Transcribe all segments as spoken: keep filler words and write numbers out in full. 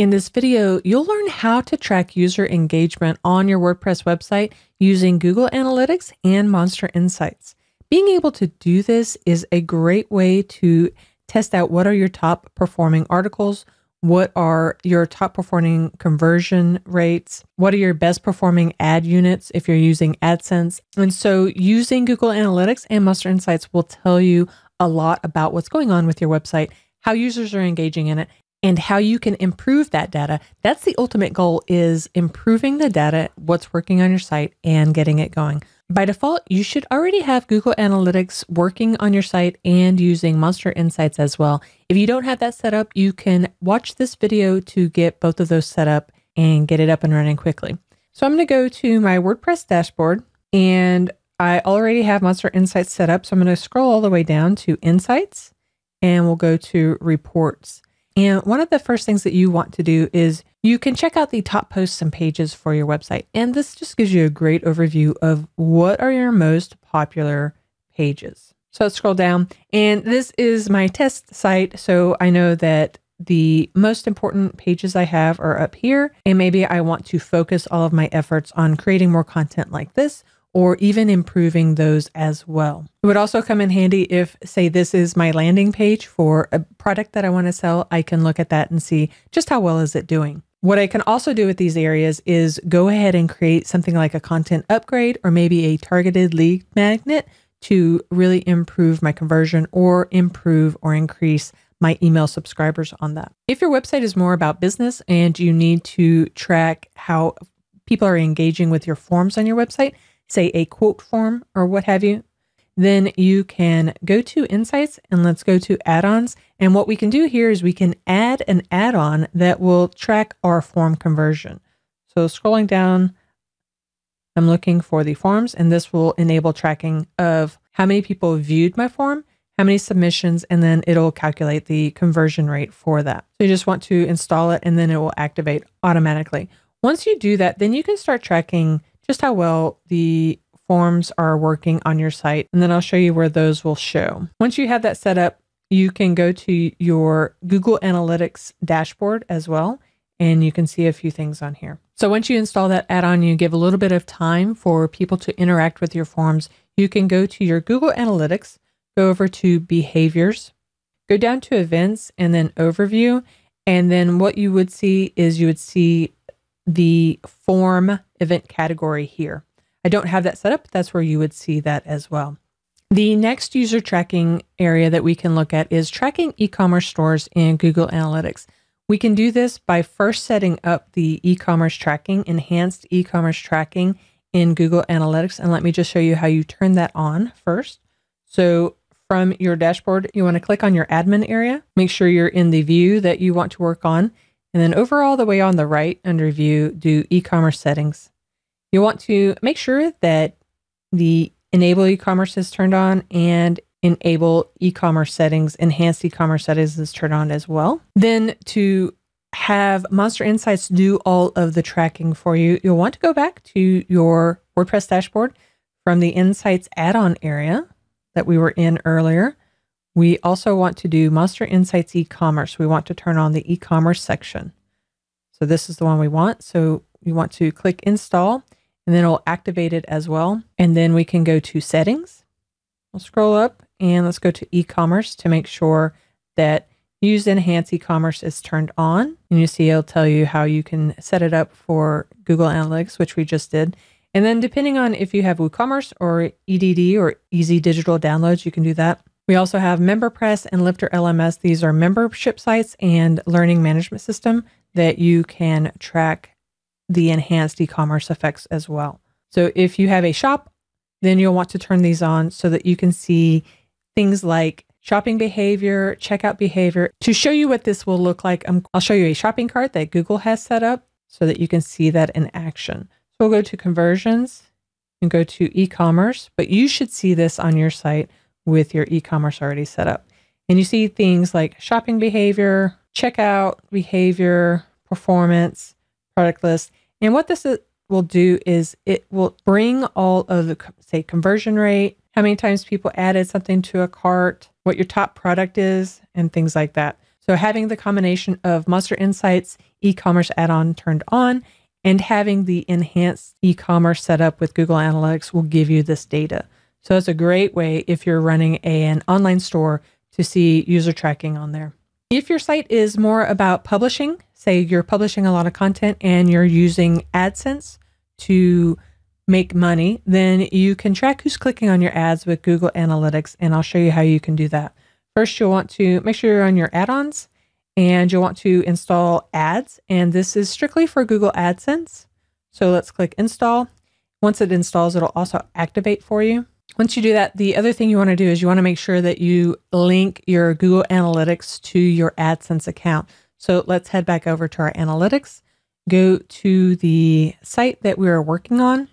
In this video, you'll learn how to track user engagement on your WordPress website using Google Analytics and MonsterInsights. Being able to do this is a great way to test out what are your top performing articles, what are your top performing conversion rates, what are your best performing ad units if you're using AdSense. And so using Google Analytics and MonsterInsights will tell you a lot about what's going on with your website, how users are engaging in it, and how you can improve that data. That's the ultimate goal, is improving the data, what's working on your site, and getting it going. By default, you should already have Google Analytics working on your site and using MonsterInsights as well. If you don't have that set up, you can watch this video to get both of those set up and get it up and running quickly. So I'm gonna go to my WordPress dashboard, and I already have MonsterInsights set up. So I'm gonna scroll all the way down to Insights, and we'll go to Reports. And one of the first things that you want to do is you can check out the top posts and pages for your website. And this just gives you a great overview of what are your most popular pages. So let's scroll down. And this is my test site. So I know that the most important pages I have are up here. And maybe I want to focus all of my efforts on creating more content like this, or even improving those as well. It would also come in handy if, say, this is my landing page for a product that I want to sell. I can look at that and see just how well is it doing. What I can also do with these areas is go ahead and create something like a content upgrade, or maybe a targeted lead magnet to really improve my conversion or improve or increase my email subscribers on that. If your website is more about business and you need to track how people are engaging with your forms on your website, say a quote form or what have you, then you can go to Insights, and let's go to add-ons. And what we can do here is we can add an add-on that will track our form conversion. So scrolling down, I'm looking for the forms, and this will enable tracking of how many people viewed my form, how many submissions, and then it'll calculate the conversion rate for that. So you just want to install it, and then it will activate automatically. Once you do that, then you can start tracking just how well the forms are working on your site. And then I'll show you where those will show. Once you have that set up, you can go to your Google Analytics dashboard as well, and you can see a few things on here. So once you install that add-on, you give a little bit of time for people to interact with your forms. You can go to your Google Analytics, go over to Behaviors, go down to Events, and then Overview. And then what you would see is you would see the form event category here. I don't have that set up, but that's where you would see that as well. The next user tracking area that we can look at is tracking e-commerce stores in Google Analytics. We can do this by first setting up the e-commerce tracking, enhanced e-commerce tracking in Google Analytics. And let me just show you how you turn that on first. So from your dashboard, you want to click on your admin area, make sure you're in the view that you want to work on. And then over all the way on the right under view, do e-commerce settings. You want to make sure that the enable e-commerce is turned on, and enable e-commerce settings, enhanced e-commerce settings is turned on as well. Then to have MonsterInsights do all of the tracking for you, you'll want to go back to your WordPress dashboard from the Insights add-on area that we were in earlier. We also want to do MonsterInsights e-commerce. We want to turn on the e-commerce section. So this is the one we want. So we want to click install, and then it'll activate it as well. And then we can go to settings. We'll scroll up, and let's go to e-commerce to make sure that use enhanced e-commerce is turned on. And you see it'll tell you how you can set it up for Google Analytics, which we just did. And then depending on if you have WooCommerce or E D D or easy digital downloads, you can do that. We also have MemberPress and LifterLMS. These are membership sites and learning management system that you can track the enhanced e-commerce effects as well. So if you have a shop, then you'll want to turn these on so that you can see things like shopping behavior, checkout behavior. To show you what this will look like, I'm, I'll show you a shopping cart that Google has set up so that you can see that in action. So we'll go to conversions and go to e-commerce, but you should see this on your site with your e-commerce already set up. And you see things like shopping behavior, checkout behavior, performance, product list. And what this is, will do is it will bring all of the, say, conversion rate, how many times people added something to a cart, what your top product is, and things like that. So having the combination of MonsterInsights e-commerce add-on turned on and having the enhanced e-commerce setup with Google Analytics will give you this data. So it's a great way if you're running a, an online store to see user tracking on there. If your site is more about publishing, say you're publishing a lot of content and you're using AdSense to make money, then you can track who's clicking on your ads with Google Analytics, and I'll show you how you can do that. First, you'll want to make sure you're on your add-ons, and you'll want to install ads, and this is strictly for Google AdSense. So let's click install. Once it installs, it'll also activate for you. Once you do that, the other thing you want to do is you want to make sure that you link your Google Analytics to your AdSense account. So let's head back over to our analytics, go to the site that we are working on,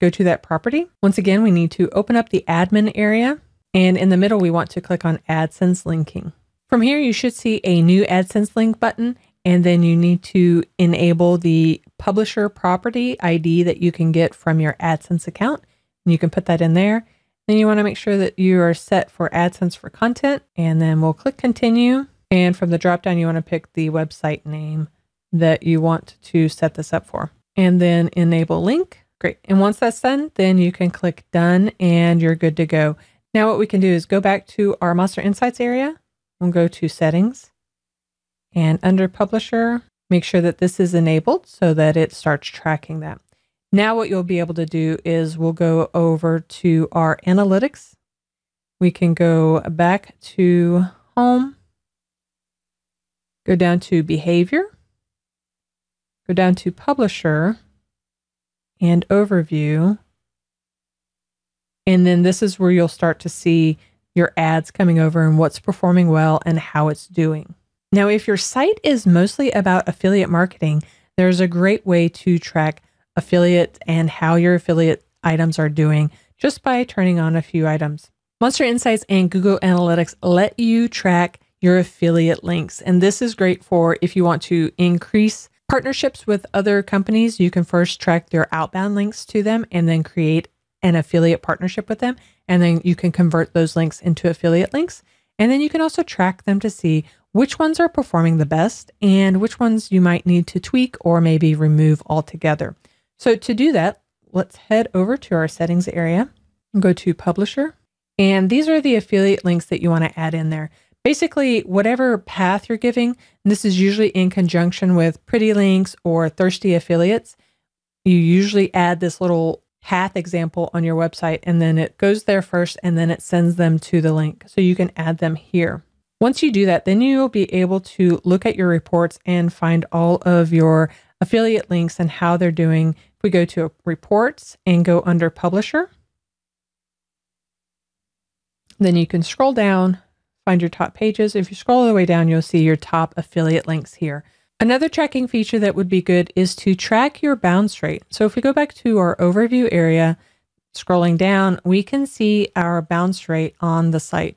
go to that property. Once again, we need to open up the admin area, and in the middle, we want to click on AdSense linking. From here, you should see a new AdSense link button, and then you need to enable the publisher property I D that you can get from your AdSense account. You can put that in there. Then you want to make sure that you are set for AdSense for content, and then we'll click continue. And from the drop down, you want to pick the website name that you want to set this up for, and then enable link. Great. And once that's done, then you can click done and you're good to go. Now what we can do is go back to our MonsterInsights area. We'll go to settings, and under publisher, make sure that this is enabled so that it starts tracking that. Now what you'll be able to do is we'll go over to our analytics. We can go back to home, go down to behavior, go down to publisher and overview. And then this is where you'll start to see your ads coming over and what's performing well and how it's doing. Now, if your site is mostly about affiliate marketing, there's a great way to track affiliate and how your affiliate items are doing just by turning on a few items. MonsterInsights and Google Analytics let you track your affiliate links. And this is great for if you want to increase partnerships with other companies. You can first track their outbound links to them and then create an affiliate partnership with them. And then you can convert those links into affiliate links. And then you can also track them to see which ones are performing the best and which ones you might need to tweak or maybe remove altogether. So to do that, let's head over to our settings area and go to publisher. And these are the affiliate links that you want to add in there. Basically, whatever path you're giving, and this is usually in conjunction with Pretty Links or Thirsty Affiliates, you usually add this little path example on your website, and then it goes there first, and then it sends them to the link. So you can add them here. Once you do that, then you'll be able to look at your reports and find all of your affiliate links and how they're doing. If we go to reports and go under publisher, then you can scroll down, find your top pages. If you scroll all the way down, you'll see your top affiliate links here. Another tracking feature that would be good is to track your bounce rate. So if we go back to our overview area, scrolling down, we can see our bounce rate on the site.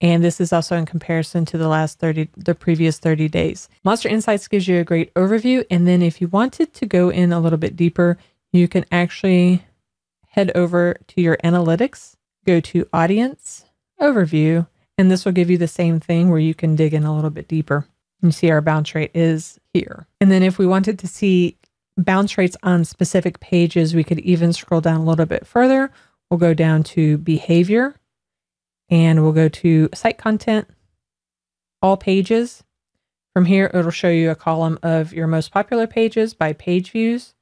And this is also in comparison to the last thirty, the previous thirty days. MonsterInsights gives you a great overview. And then if you wanted to go in a little bit deeper, you can actually head over to your analytics, go to audience, overview, and this will give you the same thing where you can dig in a little bit deeper. You see our bounce rate is here. And then if we wanted to see bounce rates on specific pages, we could even scroll down a little bit further. We'll go down to behavior, and we'll go to site content, all pages. From here, it'll show you a column of your most popular pages by page views.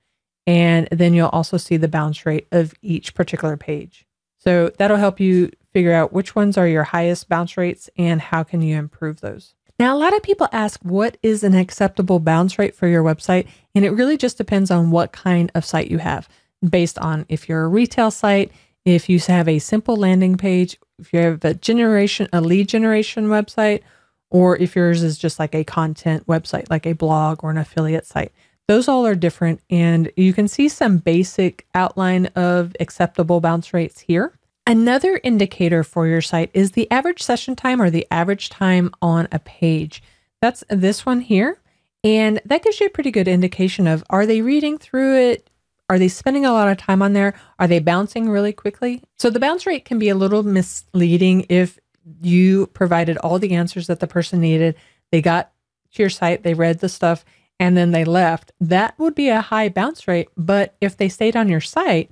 And then you'll also see the bounce rate of each particular page. So that'll help you figure out which ones are your highest bounce rates and how can you improve those. Now, a lot of people ask, what is an acceptable bounce rate for your website? And it really just depends on what kind of site you have, based on if you're a retail site, if you have a simple landing page, if you have a generation, a lead generation website, or if yours is just like a content website, like a blog or an affiliate site. Those all are different. And you can see some basic outline of acceptable bounce rates here. Another indicator for your site is the average session time or the average time on a page. That's this one here. And that gives you a pretty good indication of, are they reading through it? Are they spending a lot of time on there? Are they bouncing really quickly? So the bounce rate can be a little misleading if you provided all the answers that the person needed, They got to your site, they read the stuff, and then they left. That would be a high bounce rate, but if they stayed on your site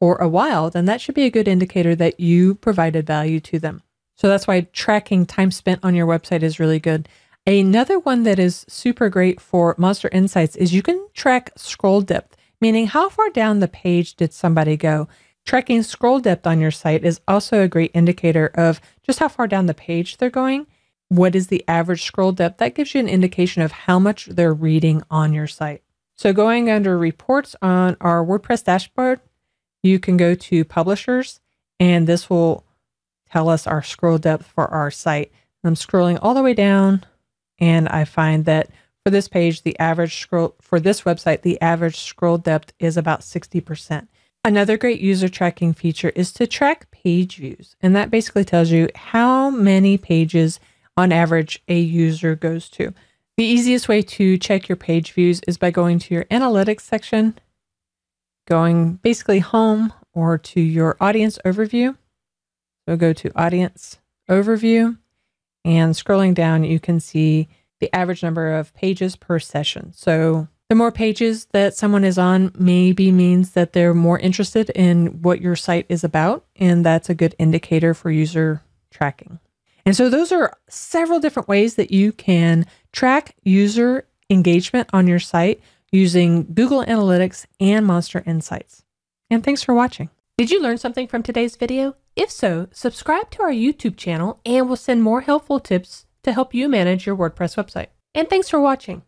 for a while, then that should be a good indicator that you provided value to them. So that's why tracking time spent on your website is really good. Another one that is super great for MonsterInsights is you can track scroll depth, meaning how far down the page did somebody go. Tracking scroll depth on your site is also a great indicator of just how far down the page they're going. What is the average scroll depth? That gives you an indication of how much they're reading on your site. So going under reports on our WordPress dashboard, you can go to publishers, and this will tell us our scroll depth for our site. I'm scrolling all the way down, and I find that for this page, the average scroll for this website, the average scroll depth is about sixty percent. Another great user tracking feature is to track page views. And that basically tells you how many pages on average a user goes to. The easiest way to check your page views is by going to your analytics section, going basically home or to your audience overview. So go to audience overview, and scrolling down, you can see the average number of pages per session. So the more pages that someone is on maybe means that they're more interested in what your site is about, and that's a good indicator for user tracking. And so those are several different ways that you can track user engagement on your site using Google Analytics and MonsterInsights. And thanks for watching. Did you learn something from today's video? If so, subscribe to our YouTube channel and we'll send more helpful tips to help you manage your WordPress website. And thanks for watching.